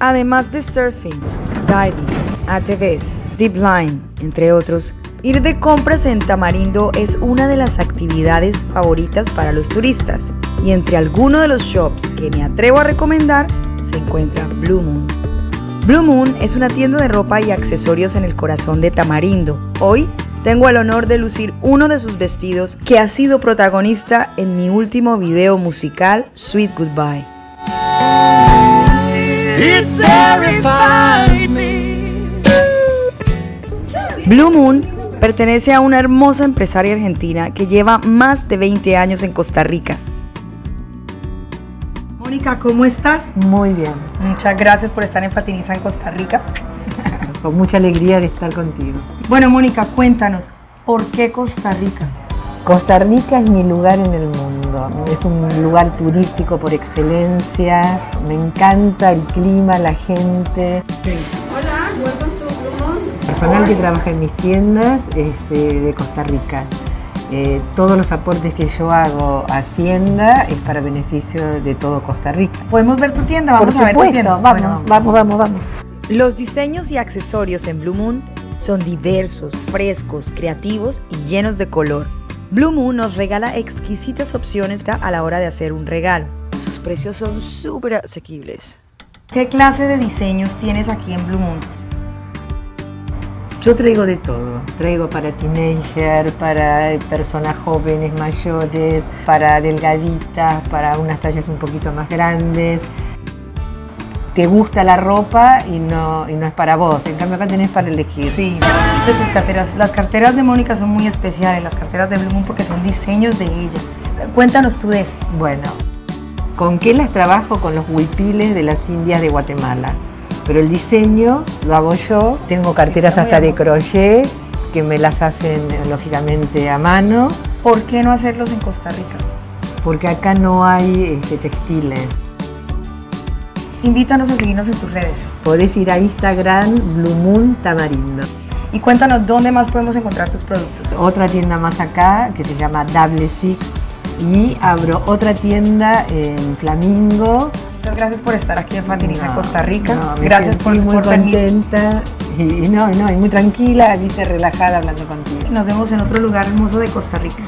además de surfing, diving, ATVs, zipline, entre otros. Ir de compras en Tamarindo es una de las actividades favoritas para los turistas, y entre algunos de los shops que me atrevo a recomendar se encuentra Blue Moon. Blue Moon es una tienda de ropa y accesorios en el corazón de Tamarindo. Hoy tengo el honor de lucir uno de sus vestidos que ha sido protagonista en mi último video musical, Sweet Goodbye. Blue Moon pertenece a una hermosa empresaria argentina que lleva más de 20 años en Costa Rica. Mónica, ¿cómo estás? Muy bien. Muchas gracias por estar en Fatiniza en Costa Rica. Con mucha alegría de estar contigo. Bueno, Mónica, cuéntanos, ¿por qué Costa Rica? Costa Rica es mi lugar en el mundo. Es un lugar turístico por excelencia. Me encanta el clima, la gente. Sí. Hola, welcome to Blue Moon. Personal que trabaja en mis tiendas de Costa Rica. Todos los aportes que yo hago a Hacienda es para beneficio de todo Costa Rica. ¿Podemos ver tu tienda? Vamos a ver tu tienda. Vamos, bueno, vamos. Los diseños y accesorios en Blue Moon son diversos, frescos, creativos y llenos de color. Blue Moon nos regala exquisitas opciones a la hora de hacer un regalo. Sus precios son súper asequibles. ¿Qué clase de diseños tienes aquí en Blue Moon? Yo traigo de todo, traigo para teenager, para personas jóvenes, mayores, para delgaditas, para unas tallas un poquito más grandes. Te gusta la ropa y no es para vos, en cambio acá tenés para elegir. Sí, entonces las carteras de Mónica son muy especiales, las carteras de Blue Moon porque son diseños de ella. Cuéntanos tú de esto. Bueno, ¿con qué las trabajo? Con los huipiles de las Indias de Guatemala. Pero el diseño lo hago yo, tengo carteras hasta de crochet que me las hacen lógicamente a mano. ¿Por qué no hacerlos en Costa Rica? Porque acá no hay textiles. Invítanos a seguirnos en tus redes. Podés ir a Instagram, Blue Moon Tamarindo. Y cuéntanos dónde más podemos encontrar tus productos. Otra tienda más acá que se llama Double Six y abro otra tienda en Flamingo. Muchas gracias por estar aquí en Fatiniza en Costa Rica. Gracias por venir. Muy contenta y muy tranquila, dice relajada hablando contigo. Nos vemos en otro lugar hermoso de Costa Rica.